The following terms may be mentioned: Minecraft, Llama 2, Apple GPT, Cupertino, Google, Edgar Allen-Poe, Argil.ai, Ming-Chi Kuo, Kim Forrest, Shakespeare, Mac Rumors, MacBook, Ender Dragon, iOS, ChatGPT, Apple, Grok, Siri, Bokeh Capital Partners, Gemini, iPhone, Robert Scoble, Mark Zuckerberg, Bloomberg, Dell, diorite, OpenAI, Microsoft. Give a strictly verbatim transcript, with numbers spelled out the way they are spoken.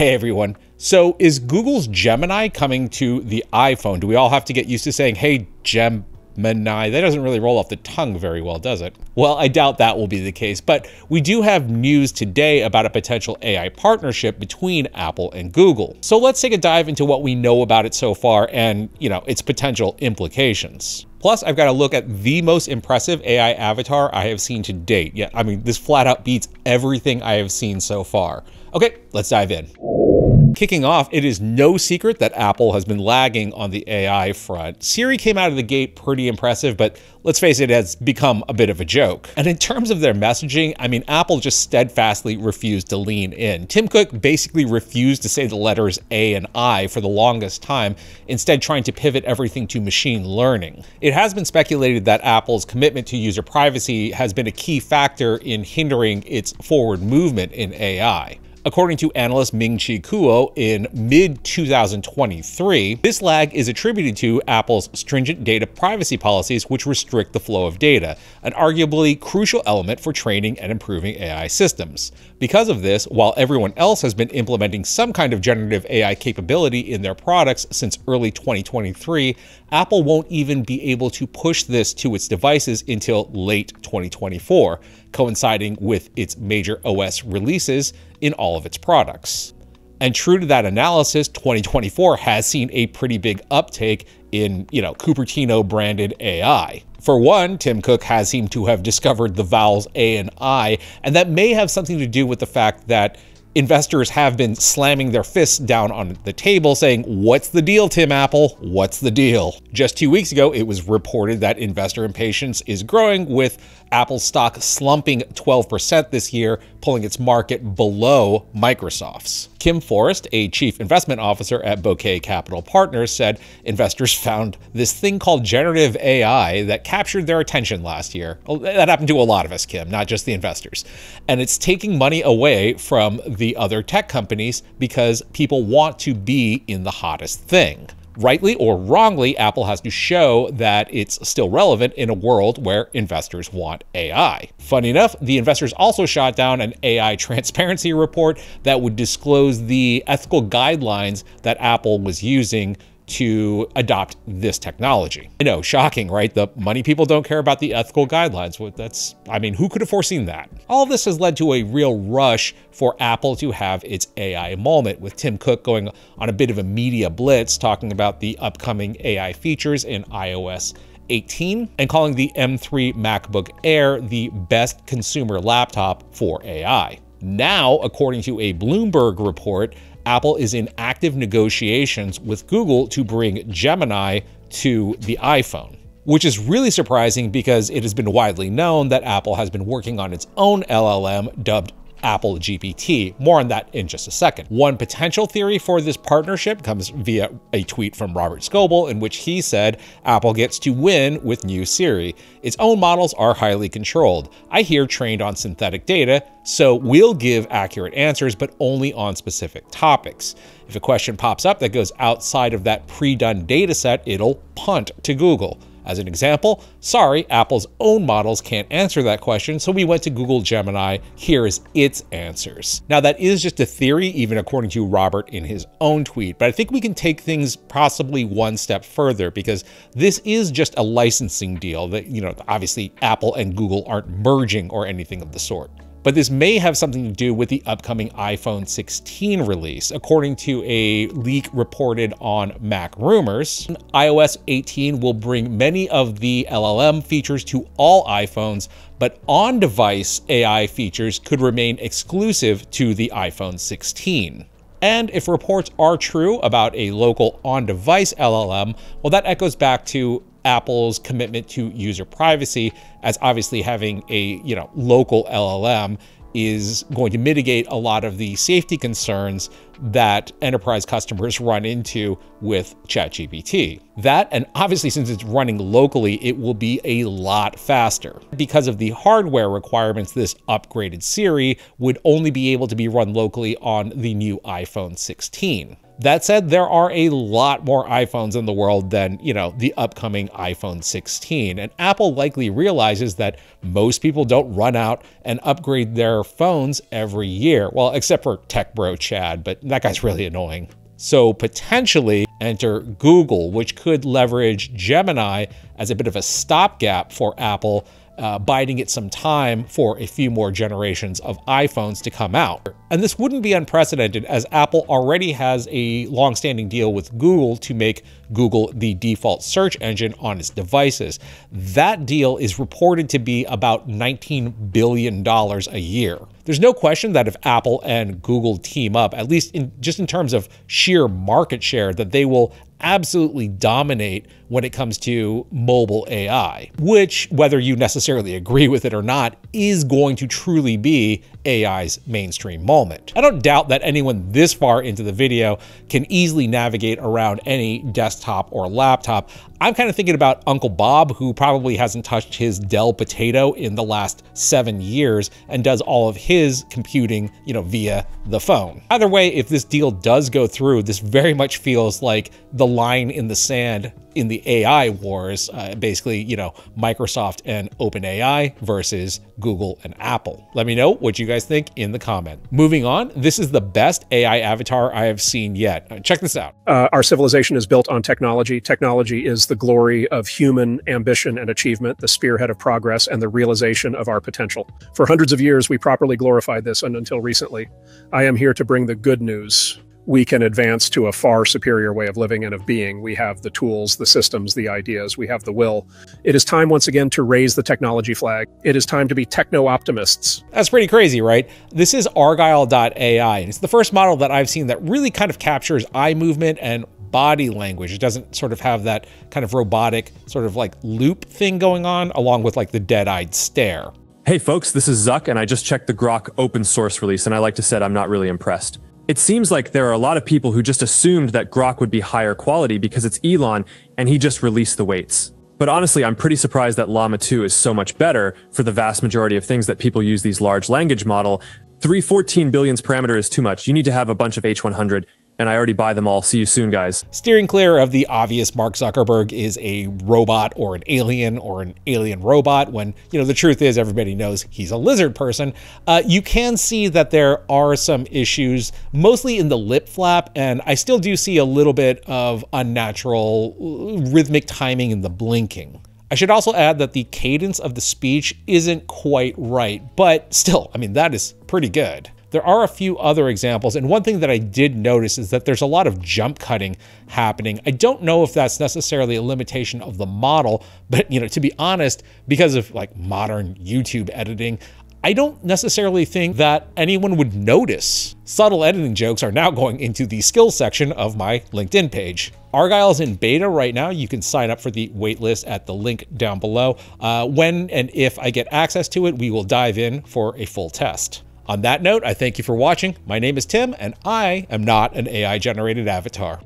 Hey everyone. So is Google's Gemini coming to the iPhone? Do we all have to get used to saying, hey, Gem... Gemini? That doesn't really roll off the tongue very well, does it? Well, I doubt that will be the case, but we do have news today about a potential A I partnership between Apple and Google. So let's take a dive into what we know about it so far and, you know, its potential implications. Plus, I've got to look at the most impressive A I avatar I have seen to date. Yeah, I mean, this flat out beats everything I have seen so far. Okay, let's dive in. Kicking off, it is no secret that Apple has been lagging on the A I front. Siri came out of the gate pretty impressive, but let's face it, it has become a bit of a joke. And in terms of their messaging, I mean, Apple just steadfastly refused to lean in. Tim Cook basically refused to say the letters A and I for the longest time, instead trying to pivot everything to machine learning. It has been speculated that Apple's commitment to user privacy has been a key factor in hindering its forward movement in A I. According to analyst Ming-Chi Kuo, in mid two thousand twenty-three, this lag is attributed to Apple's stringent data privacy policies, which restrict the flow of data, an arguably crucial element for training and improving A I systems. Because of this, while everyone else has been implementing some kind of generative A I capability in their products since early twenty twenty-three, Apple won't even be able to push this to its devices until late twenty twenty-four, coinciding with its major O S releases in all of its products. And true to that analysis, twenty twenty-four has seen a pretty big uptake in, you know, Cupertino branded A I. For one, Tim Cook has seemed to have discovered the vowels A and I, and that may have something to do with the fact that investors have been slamming their fists down on the table saying, what's the deal, Tim Apple? What's the deal? Just two weeks ago, it was reported that investor impatience is growing, with Apple's stock slumping twelve percent this year, pulling its market below Microsoft's. Kim Forrest, a chief investment officer at Bokeh Capital Partners, said investors found this thing called generative A I that captured their attention last year. That happened to a lot of us, Kim, not just the investors. And it's taking money away from the other tech companies because people want to be in the hottest thing. Rightly or wrongly, Apple has to show that it's still relevant in a world where investors want A I. Funny enough, the investors also shot down an A I transparency report that would disclose the ethical guidelines that Apple was using to adopt this technology. I know, shocking, right? The money people don't care about the ethical guidelines. Well, that's, I mean, who could have foreseen that? All this has led to a real rush for Apple to have its A I moment, with Tim Cook going on a bit of a media blitz, talking about the upcoming A I features in iOS eighteen and calling the M three MacBook Air the best consumer laptop for A I. Now, according to a Bloomberg report, Apple is in active negotiations with Google to bring Gemini to the iPhone, which is really surprising because it has been widely known that Apple has been working on its own L L M dubbed Apple G P T. More on that in just a second. One potential theory for this partnership comes via a tweet from Robert Scoble, in which he said, Apple gets to win with new Siri. Its own models are highly controlled. I hear trained on synthetic data, so we'll give accurate answers, but only on specific topics. If a question pops up that goes outside of that pre-done data set, it'll punt to Google. As an example, sorry, Apple's own models can't answer that question, so we went to Google Gemini. Here is its answers. Now, that is just a theory, even according to Robert in his own tweet, but I think we can take things possibly one step further, because this is just a licensing deal that, you know, obviously Apple and Google aren't merging or anything of the sort. But this may have something to do with the upcoming iPhone sixteen release. According to a leak reported on Mac Rumors, iOS eighteen will bring many of the L L M features to all iPhones, but on-device A I features could remain exclusive to the iPhone sixteen. And if reports are true about a local on-device L L M, well, that echoes back to Apple's commitment to user privacy, as obviously having a, you know, local L L M is going to mitigate a lot of the safety concerns that enterprise customers run into with ChatGPT. That, and obviously since it's running locally, it will be a lot faster. Because of the hardware requirements, this upgraded Siri would only be able to be run locally on the new iPhone sixteen. That said, there are a lot more iPhones in the world than, you know, the upcoming iPhone sixteen. And Apple likely realizes that most people don't run out and upgrade their phones every year. Well, except for tech bro Chad, but that guy's really annoying. So potentially enter Google, which could leverage Gemini as a bit of a stopgap for Apple, Uh, biding it some time for a few more generations of iPhones to come out. And this wouldn't be unprecedented, as Apple already has a long-standing deal with Google to make Google the default search engine on its devices. That deal is reported to be about nineteen billion dollars a year. There's no question that if Apple and Google team up, at least in, just in terms of sheer market share, that they will absolutely dominate when it comes to mobile A I, which, whether you necessarily agree with it or not, is going to truly be A I's mainstream moment. I don't doubt that anyone this far into the video can easily navigate around any desktop or laptop. I'm kind of thinking about Uncle Bob, who probably hasn't touched his Dell Potato in the last seven years and does all of his computing, you know, via the phone. Either way, if this deal does go through, this very much feels like the line in the sand in the A I wars, uh, basically, you know, Microsoft and OpenAI versus Google and Apple. Let me know what you guys think in the comment. Moving on, this is the best A I avatar I have seen yet. Check this out. Uh, our civilization is built on technology. Technology is the glory of human ambition and achievement, the spearhead of progress, and the realization of our potential. For hundreds of years, we properly glorified this, and until recently, I am here to bring the good news. We can advance to a far superior way of living and of being. We have the tools, the systems, the ideas. We have the will. It is time once again to raise the technology flag. It is time to be techno-optimists. That's pretty crazy, right? This is Argil dot A I, and it's the first model that I've seen that really kind of captures eye movement and body language. It doesn't sort of have that kind of robotic sort of like loop thing going on, along with like the dead-eyed stare. Hey folks, this is Zuck, and I just checked the Grok open source release, and I like to say I'm not really impressed. It seems like there are a lot of people who just assumed that Grok would be higher quality because it's Elon and he just released the weights. But honestly, I'm pretty surprised that Llama two is so much better for the vast majority of things that people use these large language model. three fourteen billionths parameter is too much. You need to have a bunch of H one hundred. And I already buy them all. See you soon, guys. Steering clear of the obvious Mark Zuckerberg is a robot or an alien or an alien robot, when, you know, the truth is everybody knows he's a lizard person. Uh, you can see that there are some issues, mostly in the lip flap, and I still do see a little bit of unnatural rhythmic timing in the blinking. I should also add that the cadence of the speech isn't quite right, but still, I mean, that is pretty good. There are a few other examples, and one thing that I did notice is that there's a lot of jump cutting happening. I don't know if that's necessarily a limitation of the model, but, you know, to be honest, because of like modern YouTube editing, I don't necessarily think that anyone would notice. Subtle editing jokes are now going into the skills section of my LinkedIn page. Argil is in beta right now. You can sign up for the waitlist at the link down below. Uh, when and if I get access to it, we will dive in for a full test. On that note, I thank you for watching. My name is Tim, and I am not an A I-generated avatar.